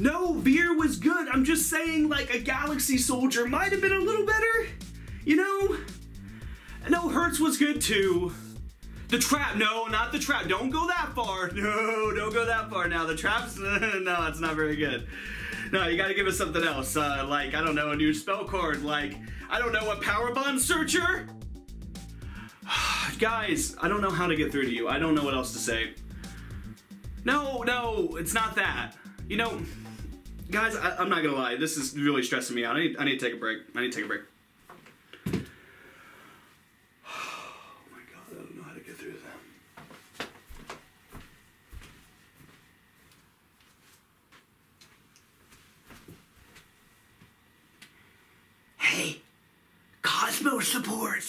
No, Beer was good. I'm just saying, like, a Galaxy Soldier might have been a little better, you know? No, Hertz was good too. The trap, no, not the trap. Don't go that far. No, don't go that far now. The trap's, no, it's not very good. No, you gotta give us something else. Like, I don't know, a new spell card. Like, I don't know, a Power Bond Searcher? Guys, I don't know how to get through to you. I don't know what else to say. No, no, it's not that. You know, guys, I'm not gonna lie. This is really stressing me out. I need to take a break. I need to take a break. Support.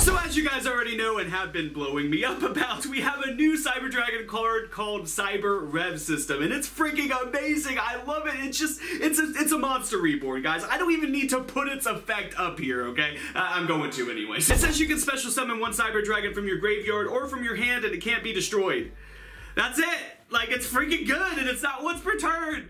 So as you guys already know and have been blowing me up about, we have a new Cyber Dragon card called Cyber Rev System, and it's freaking amazing. I love it. It's just, it's a Monster Reborn, guys. I don't even need to put its effect up here, okay? I'm going to anyways. It says you can special summon one Cyber Dragon from your graveyard or from your hand, and it can't be destroyed. That's it. Like, it's freaking good, and it's not once per turn.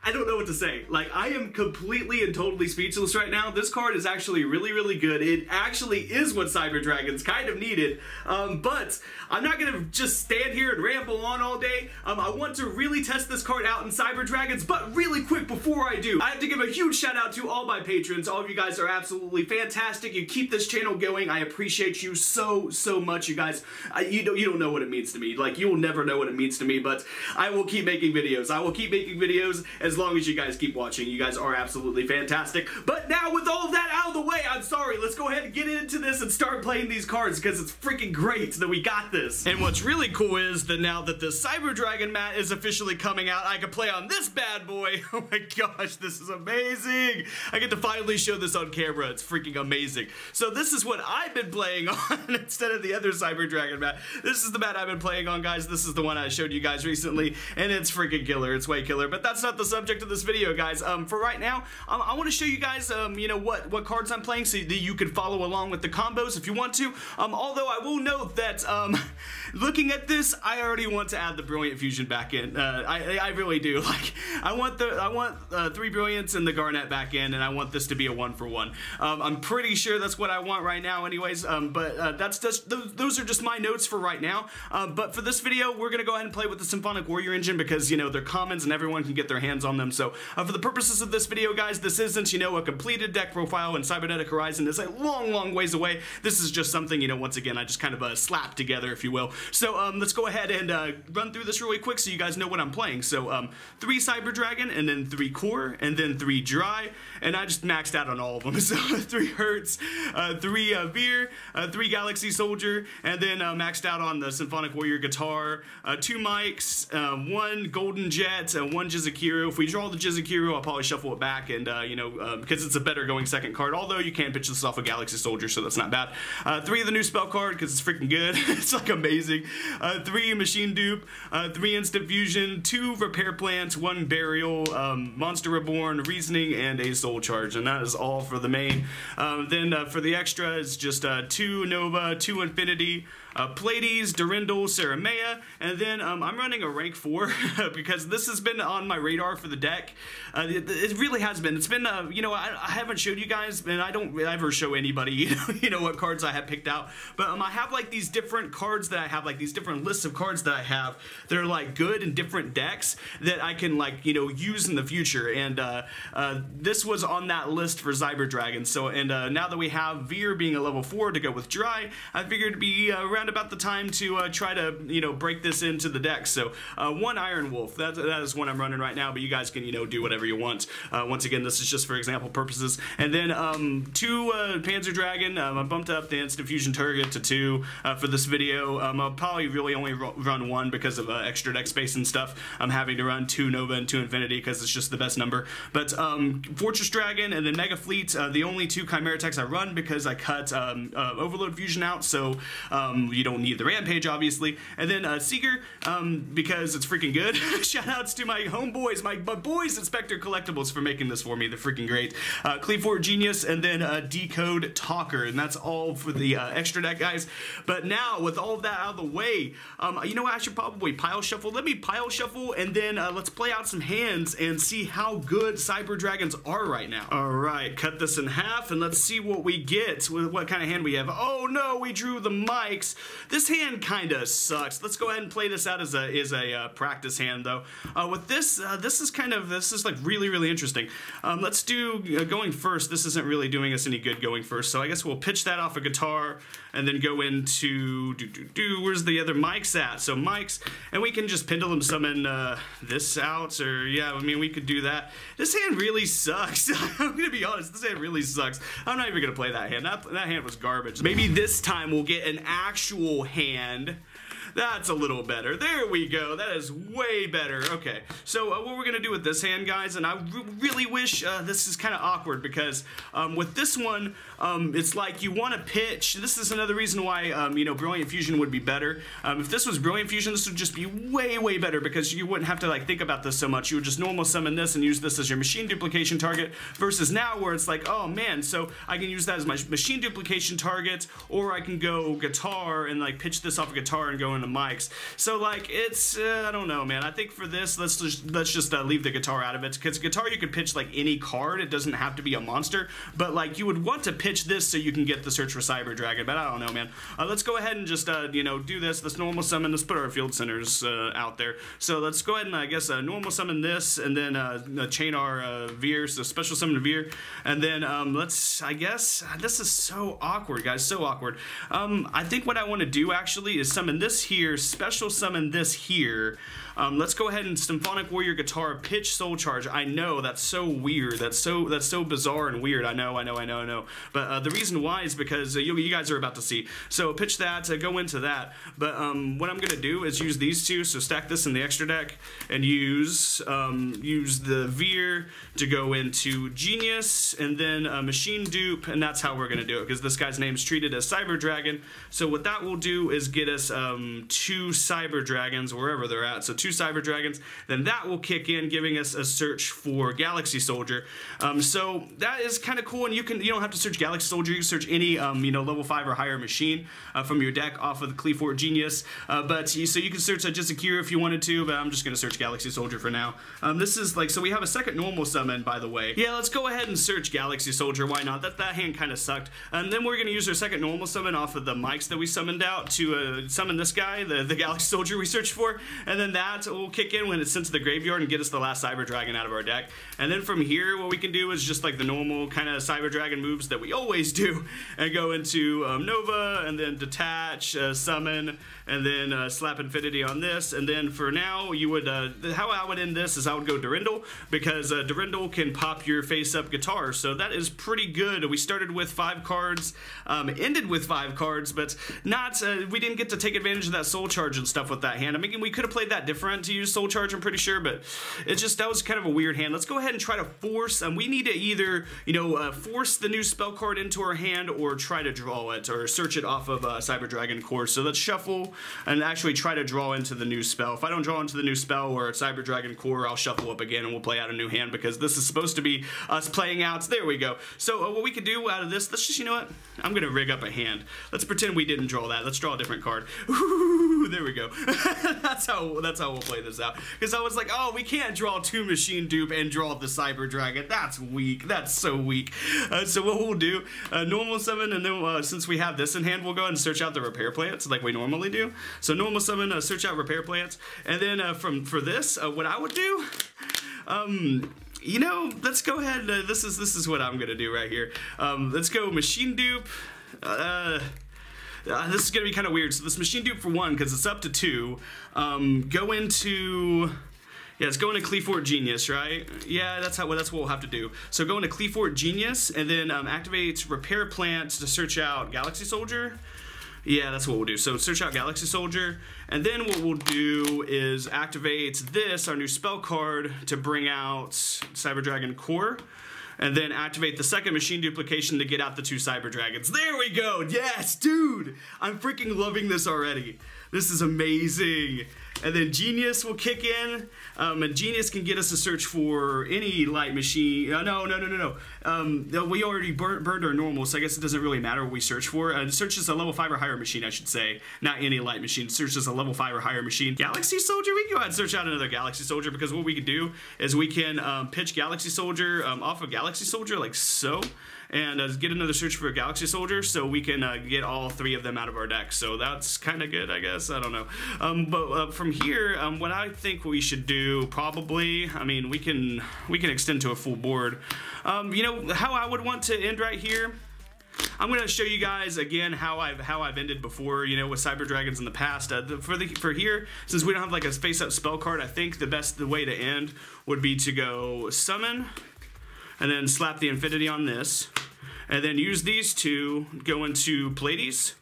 I don't know what to say. Like, I am completely and totally speechless right now. This card is actually really, really good. It actually is what Cyber Dragons kind of needed. But I'm not going to just stand here and ramble on all day. I want to really test this card out in Cyber Dragons, but really quick before I do, I have to give a huge shout out to all my patrons. All of you guys are absolutely fantastic. You keep this channel going. I appreciate you so, so much. You guys, you don't know what it means to me. Like, you will never know what it means to me, but I will keep making videos. I will keep making videos as long as you guys keep watching. You guys are absolutely fantastic. But now with all of that out of the way, I'm sorry, let's go ahead and get into this and start playing these cards because it's freaking great that we got this. And what's really cool is that now that the Cyber Dragon mat is officially coming out, I can play on this bad boy. Oh my gosh, this is amazing. I get to finally show this on camera. It's freaking amazing. So this is what I've been playing on instead of the other Cyber Dragon mat. This is the mat I've been playing on, guys. This is the one I showed you guys recently, and it's freaking killer. It's way killer, but that's not the subject of this video, guys. For right now, I want to show you guys, you know, what cards I'm playing so that you can follow along with the combos if you want to. Although I will note that, looking at this, I already want to add the Brilliant Fusion back in. I really do. Like, I want 3 Brilliants and the Garnet back in, and I want this to be a 1-for-1. I'm pretty sure that's what I want right now, anyways. But that's just those are just my notes for right now. But for this video, we're gonna go ahead and play with the Symphonic Warrior engine because, you know, they're commons and everyone can get their hands on them. So for the purposes of this video, guys, this isn't, you know, a completed deck profile, and Cybernetic Horizon is a long, long ways away. This is just something, you know, once again, I just kind of slapped together, if you will. So let's go ahead and run through this really quick so you guys know what I'm playing. So 3 Cyber Dragon, and then 3 Core, and then 3 Dry, and I just maxed out on all of them. So 3 Hertz, 3 Beer, 3 Galaxy Soldier, and then maxed out on the Symphonic Warrior guitar, 2 mics, 1 Golden Jet, 1 Jizekiro. If we draw the Jizekiro, I'll probably shuffle it back, and you know, because it's a better going second card, although you can pitch this off a Galaxy Soldier, so that's not bad. 3 of the new spell card, because it's freaking good. It's like amazing. 3 Machine Dupe, 3 Instant Fusion, 2 Repair Plants, 1 Burial, Monster Reborn, Reasoning, and a Soul Charge, and that is all for the main. Then for the extra, it's just 2 Nova, 2 Infinity, Pleiades, Durandal, Saramea, and then I'm running a rank 4 because this has been on my radar for the deck. It really has been. It's been, you know, I haven't showed you guys, and I don't ever show anybody, you know what cards I have picked out. But I have like these different cards that I have, like these different lists of cards that I have that are like good in different decks that I can, like, you know, use in the future. And this was on that list for Cyber Dragon. So, and now that we have Veer being a level 4 to go with Dry, I figured it'd be around about the time to try to, you know, break this into the deck. So 1 Iron Wolf, that is one I'm running right now, but you guys can, you know, do whatever you want. Once again, this is just for example purposes. And then 2 Panzer Dragon. I bumped up the Instant Fusion target to 2 for this video. I'll probably really only run 1 because of extra deck space and stuff. I'm having to run 2 Nova and 2 Infinity because it's just the best number. But Fortress Dragon and then Mega Fleet, the only 2 Chimera Techs I run because I cut Overload Fusion out. So you don't need the Rampage, obviously. And then Seeker, because it's freaking good. Shoutouts to my homeboys, my boys Inspector Collectibles for making this for me. They're freaking great. Clifford Genius, and then Decode Talker. And that's all for the extra deck, guys. But now, with all of that out of the way, you know what? I should probably pile shuffle. Let me pile shuffle, and then let's play out some hands and see how good Cyber Dragons are right now. All right, cut this in half, and let's see what we get with what kind of hand we have. Oh no, we drew the mics. This hand kind of sucks. Let's go ahead and play this out as a practice hand, though. With this, this is like really interesting. Let's do going first. This isn't really doing us any good going first, so I guess we'll pitch that off a guitar and then go into where's the other mics at? So mics, and we can just pendulum summon this out, or yeah, I mean we could do that. This hand really sucks. I'm gonna be honest. This hand really sucks. I'm not even gonna play that hand. That hand was garbage. Maybe this time we'll get an actual hand. That's a little better. There we go. That is way better. Okay, so what we're gonna do with this hand, guys, and I really wish this is kind of awkward because with this one, it's like you want to pitch. This is another reason why you know, Brilliant Fusion would be better. If this was Brilliant Fusion, this would just be way better because you wouldn't have to like think about this so much. You would just normal summon this and use this as your machine duplication target. Versus now, where it's like, oh man, so I can use that as my machine duplication target, or I can go guitar and like pitch this off a guitar and go into mics. So like it's I don't know, man. I think for this let's just leave the guitar out of it, because guitar you could pitch like any card. It doesn't have to be a monster, but like you would want to pitch this so you can get the Search for Cyber Dragon. But I don't know, man. Let's go ahead and just you know, do this. Let's normal summon. Let's put our field centers out there. So let's go ahead and I guess normal summon this, and then chain our Beer, so special summon Beer, and then let's I guess this is so awkward, guys, so awkward. I think what I want to do actually is summon this here, special summon this here. Let's go ahead and Symphonic Warrior guitar pitch Soul Charge. I know that's so weird. That's so bizarre and weird. I know. But the reason why is because you guys are about to see. So pitch that. Go into that. But what I'm gonna do is use these two. So stack this in the extra deck and use use the Beer to go into Genius, and then Machine Dupe, and that's how we're gonna do it, because this guy's name is treated as Cyber Dragon. So what that will do is get us two Cyber Dragons wherever they're at. So two Cyber Dragons, then that will kick in, giving us a search for Galaxy Soldier. So that is kind of cool, and you don't have to search Galaxy Soldier. You can search any you know, level 5 or higher machine from your deck off of the Clifford Genius. So you can search Jizekiro if you wanted to, but I'm just gonna search Galaxy Soldier for now. This is like, so we have a second normal summon, by the way. Yeah, let's go ahead and search Galaxy Soldier. Why not? That hand kind of sucked. And then we're gonna use our second normal summon off of the mics that we summoned out to summon this guy, the Galaxy Soldier we searched for, and then that will kick in when it's sent to the graveyard and get us the last Cyber Dragon out of our deck. And then from here, what we can do is just like the normal kind of Cyber Dragon moves that we always do, and go into Nova, and then detach, summon, and then slap Infinity on this. And then for now, you would how I would end this is I would go Durandal, because Durandal can pop your face-up guitar, so that is pretty good. We started with 5 cards, ended with 5 cards, but not we didn't get to take advantage of that Soul Charge and stuff with that hand. I mean, we could have played that different to use Soul Charge, I'm pretty sure, but it's just, that was kind of a weird hand. Let's go ahead and try to force, and we need to either, you know, force the new spell card into our hand, or try to draw it, or search it off of Cyber Dragon core. So let's shuffle and actually try to draw into the new spell. If I don't draw into the new spell or Cyber Dragon core, I'll shuffle up again and we'll play out a new hand, because this is supposed to be us playing out. There we go. So what we could do out of this, let's just, you know what, I'm gonna rig up a hand. Let's pretend we didn't draw that. Let's draw a different card. Ooh, there we go. That's how we'll play this out, because I was like, oh, we can't draw two Machine Dupe and draw the Cyber Dragon. That's weak. That's so weak. So what we'll do, normal summon, and then since we have this in hand, we'll go ahead and search out the Repair Plants like we normally do. So normal summon, search out Repair Plants, and then for this, what I would do, you know, let's go ahead. This is what I'm gonna do right here. Let's go Machine Dupe. This is gonna be kind of weird. So this Machine Dupe for 1, because it's up to 2. Go into, yeah, it's going to Clifford Genius, right? Yeah, that's what we'll have to do. So go into Clifford Genius, and then activate Repair Plant to search out Galaxy Soldier. Yeah, that's what we'll do. So search out Galaxy Soldier, and then what we'll do is activate this, our new spell card, to bring out Cyber Dragon core. and then activate the second machine duplication to get out the two Cyber Dragons. There we go. Yes, dude, I'm freaking loving this already. This is amazing. And then Genius will kick in, and Genius can get us to search for any light machine. We already burned our normal, so I guess it doesn't really matter what we search for. Search is a level 5 or higher machine, I should say. Not any light machine. Search is a level 5 or higher machine. Galaxy Soldier? We can go ahead and search out another Galaxy Soldier, because what we can do is we can pitch Galaxy Soldier off of Galaxy Soldier, like so, and get another search for a Galaxy Soldier, so we can get all three of them out of our deck. So that's kind of good, I guess. I don't know. But from here, what I think we should do, probably, I mean, we can extend to a full board. You know how I would want to end right here? I'm gonna show you guys again how I've ended before, you know, with Cyber Dragons in the past. For here, since we don't have like a face-up spell card, I think the way to end would be to go summon, and then slap the Infinity on this, and then use these two, go into Pleiades,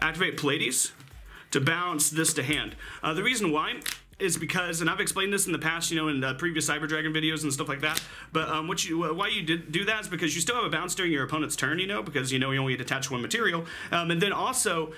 activate Pleiades, to bounce this to hand. The reason why is because, and I've explained this in the past, you know, in previous Cyber Dragon videos and stuff like that, but why you do that is because you still have a bounce during your opponent's turn, you know, because, you know, you only attach one material, and then also,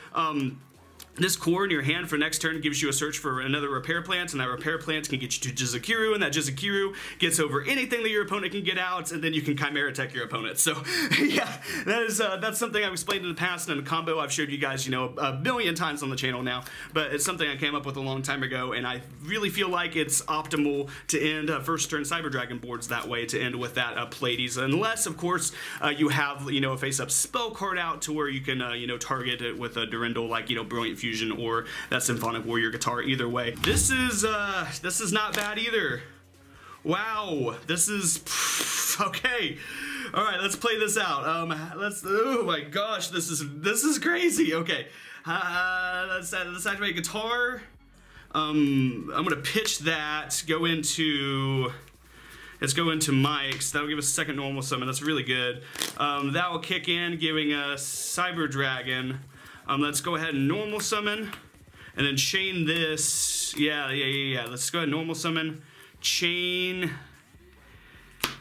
this core in your hand for next turn gives you a search for another Repair Plant, and that Repair Plant can get you to Jizekiro, and that Jizekiro gets over anything that your opponent can get out, and then you can Chimera Tech your opponent. So, yeah, that's something I've explained in the past, and in a combo I've showed you guys, you know, a billion times on the channel now, but it's something I came up with a long time ago, and I really feel like it's optimal to end first turn Cyber Dragon boards that way, to end with that Pleiades, unless, of course, you have, you know, a face-up spell card out to where you can, you know, target it with a Durandal, like, you know, Brilliant Fusion or that Symphonic Warrior guitar. Either way, this is not bad either. Wow, this is okay. All right, let's play this out. Let's. Oh my gosh, this is crazy. Okay, let's activate guitar. I'm gonna pitch that. Go into. Let's go into Mike's. That'll give us a second normal summon. That's really good. That will kick in, giving us Cyber Dragon. Let's go ahead and normal summon, and then chain this. Yeah. Let's go ahead and normal summon, chain.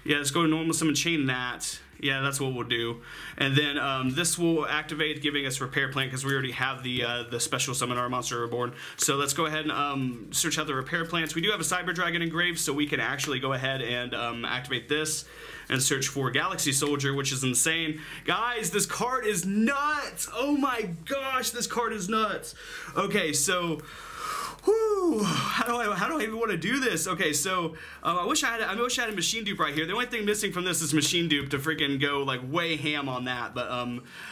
Yeah, let's go to normal summon, chain that. Yeah, that's what we'll do. And then this will activate, giving us Repair Plant, because we already have the special summon, our Monster Reborn. So let's go ahead and search out the Repair Plants. We do have a Cyber Dragon engraved, so we can actually go ahead and activate this and search for Galaxy Soldier, which is insane. Guys, this card is nuts! Oh my gosh, this card is nuts! Okay, so... Whew, how do I even want to do this? Okay, so I wish I had a Machine Dupe right here. The only thing missing from this is Machine Dupe to freaking go like way ham on that. But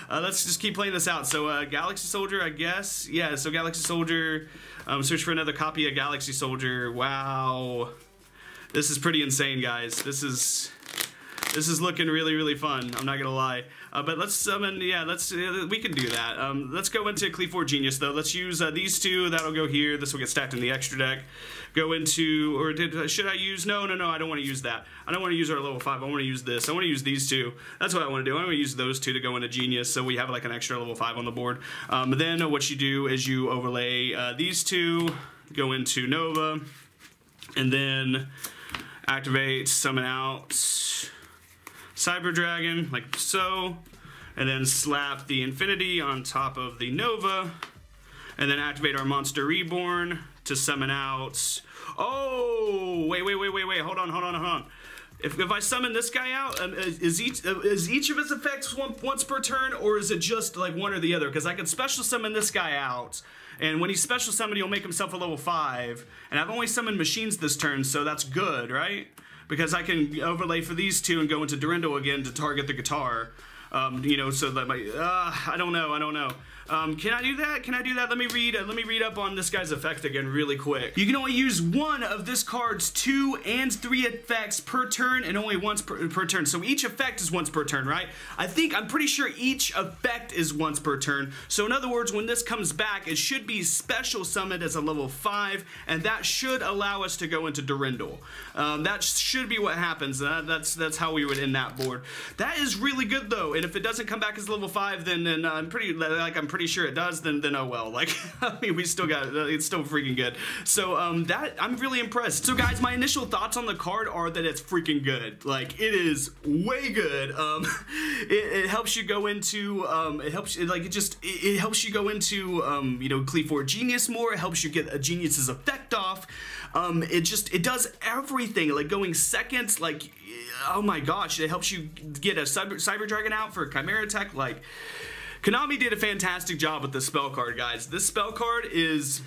let's just keep playing this out. So Galaxy Soldier, I guess. Yeah. So Galaxy Soldier. Search for another copy of Galaxy Soldier. Wow, this is pretty insane, guys. This is looking really, really fun. I'm not gonna lie. But let's summon, yeah, we can do that. Let's go into Clifford Genius, though. Let's use these two. That'll go here. This will get stacked in the extra deck. Go into, or should I use? No, I don't want to use that. I don't want to use our level 5. I want to use this. I want to use these two. That's what I want to do. I want to use those two to go into Genius, so we have like an extra level 5 on the board. Then what you do is you overlay these two, go into Nova, and then activate, summon out Cyber Dragon, like so, and then slap the Infinity on top of the Nova, and then activate our Monster Reborn to summon out. Oh, wait, hold on. If I summon this guy out, is each of his effects once per turn, or is it just like one or the other? Because I can special summon this guy out, and when he's special summoned, he'll make himself a level 5, and I've only summoned machines this turn, so that's good, right? Because I can overlay for these two and go into Durandal again to target the guitar. You know, so that my, I don't know. Can I do that? Let me read up on this guy's effect again really quick. You can only use one of this card's 2 and 3 effects per turn, and only once per turn. So each effect is once per turn, right? I'm pretty sure each effect is once per turn. So in other words, when this comes back, it should be special summoned as a level 5, and that should allow us to go into Durandal. That should be what happens. That's how we would end that board. That is really good though. And if it doesn't come back as level 5, then I'm pretty pretty sure it does, then oh well. Like, I mean, we still got it. It's still freaking good. So that, I'm really impressed. So guys, my initial thoughts on the card are that it's freaking good. Like, it is way good. It helps you go into, it helps, like, it helps you go into, you know, Clifford Genius more. It helps you get a Genius's effect off. It does everything. Like, going seconds, like, oh my gosh, it helps you get a Cyber Dragon out for Chimera Tech. Like, Konami did a fantastic job with this spell card, guys. This spell card is,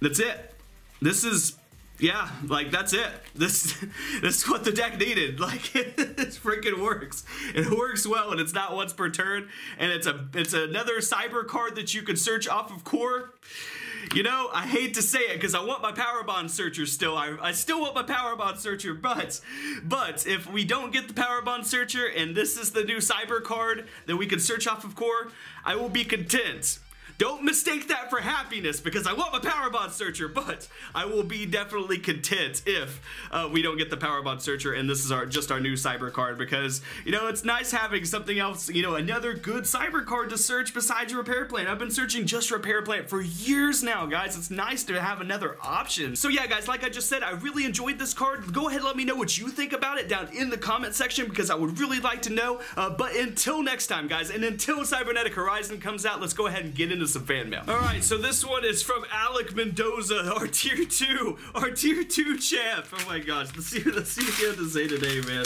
that's it. This is, yeah, like, that's it. This is what the deck needed. Like, it freaking works. It works well, and it's not once per turn. And it's another cyber card that you could search off of core. You know, I hate to say it because I want my Powerbond Searcher still. I still want my Powerbond Searcher, but if we don't get the Powerbond Searcher and this is the new cyber card that we can search off of core, I will be content. Don't mistake that for happiness, because I want my Powerbond Searcher, but I will be definitely content if we don't get the Powerbond Searcher and this is just our new cyber card, because, you know, it's nice having something else, you know, another good cyber card to search besides Repair Plant. I've been searching just Repair Plant for years now, guys. It's nice to have another option. So yeah, guys, like I just said, I really enjoyed this card. Go ahead and let me know what you think about it down in the comment section, because I would really like to know. But until next time, guys, and until Cybernetic Horizon comes out, let's go ahead and get into some fan mail. All right, so this one is from Alec Mendoza, our tier two champ. Oh my gosh, let's see what you have to say today, man.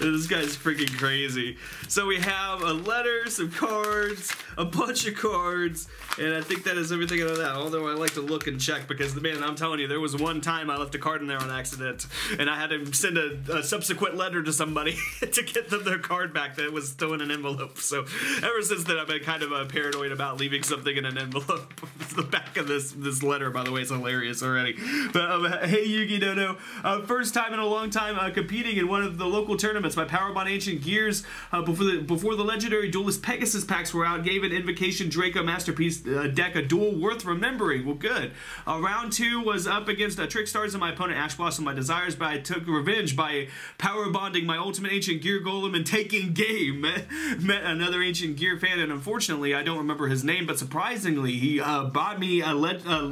This guy's freaking crazy. So we have a letter, some cards, a bunch of cards, and I think that is everything out of that. Although I like to look and check, because, man, I'm telling you, there was one time I left a card in there on accident, and I had to send a subsequent letter to somebody to get them their card back that was still in an envelope. So ever since then, I've been kind of paranoid about leaving something in an envelope. The back of this letter, by the way, is hilarious already. But hey, YugiNoNo, first time in a long time competing in one of the local tournaments. My Powerbond Ancient Gears, before the legendary Duelist Pegasus packs were out, gave an Invocation Draco Masterpiece deck a duel worth remembering. Well, good. Round 2 was up against Trickstars and my opponent Ash Blossom My Desires, but I took revenge by powerbonding my ultimate Ancient Gear Golem and taking game. Met another Ancient Gear fan, and unfortunately I don't remember his name, but surprisingly, he bought me a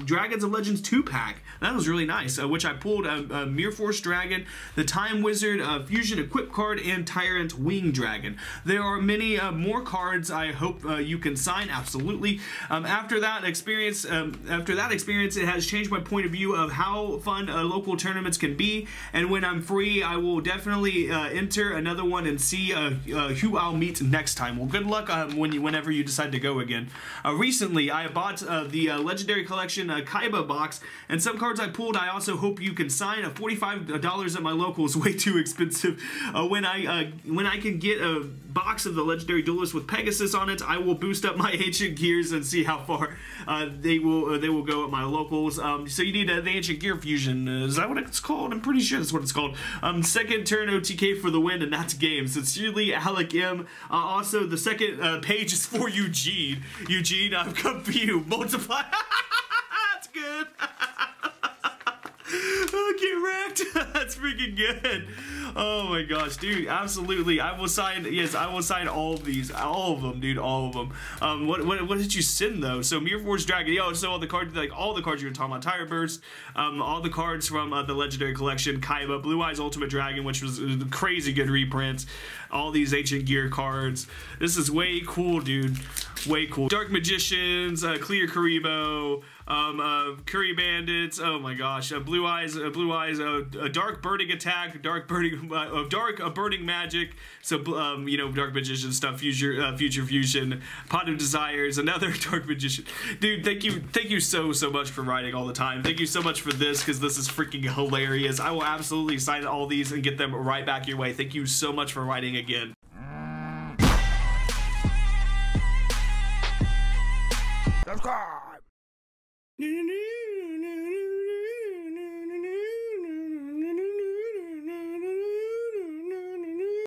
Dragons of Legends 2-pack. That was really nice, which I pulled a Mirrorforce Dragon, the Time Wizard Fusion Equip card, and Tyrant Wing Dragon. There are many more cards I hope you can sign, absolutely. After that experience, it has changed my point of view of how fun local tournaments can be, and when I'm free, I will definitely enter another one and see who I'll meet next time. Well, good luck whenever you decide to go again. Recently, I bought the Legendary Collection Kaiba box, and some cards I pulled I also hope you can sign. $45 at my local is way too expensive. When I can get a box of the Legendary Duelist with Pegasus on it, I will boost up my Ancient Gears and see how far they will go at my locals. So you need the Ancient Gear Fusion. Is that what it's called? I'm pretty sure that's what it's called. Second turn OTK for the win, and that's game. Sincerely, Alec M. Also, the second page is for Eugene. Eugene, I've come for you. Multiply. That's good. Oh, get wrecked. That's freaking good. Oh my gosh, dude, absolutely. I will sign, yes, I will sign all of these. All of them, dude, all of them. What did you send, though? So, Mirrorforce Dragon, yo, so all the cards, like, all the cards you were talking about, Tire Burst, all the cards from the Legendary Collection, Kaiba, Blue Eyes Ultimate Dragon, which was crazy good reprints, all these Ancient Gear cards. This is way cool, dude, way cool. Dark Magicians, Clear Karibo, Curry Bandits, oh my gosh, Blue Eyes, Dark Burning Attack, Dark Burning Magic, so, you know, Dark Magician stuff, Future Fusion, Pot of Desires, another Dark Magician. Dude, thank you so much for writing all the time. Thank you so much for this, because this is freaking hilarious. I will absolutely sign all these and get them right back your way. Thank you so much for writing again. Subscribe!